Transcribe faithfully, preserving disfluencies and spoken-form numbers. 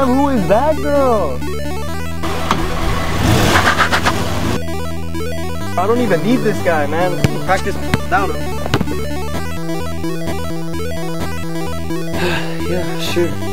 Damn, who is that girl? I don't even need this guy, man. Practice without him. Yeah, sure.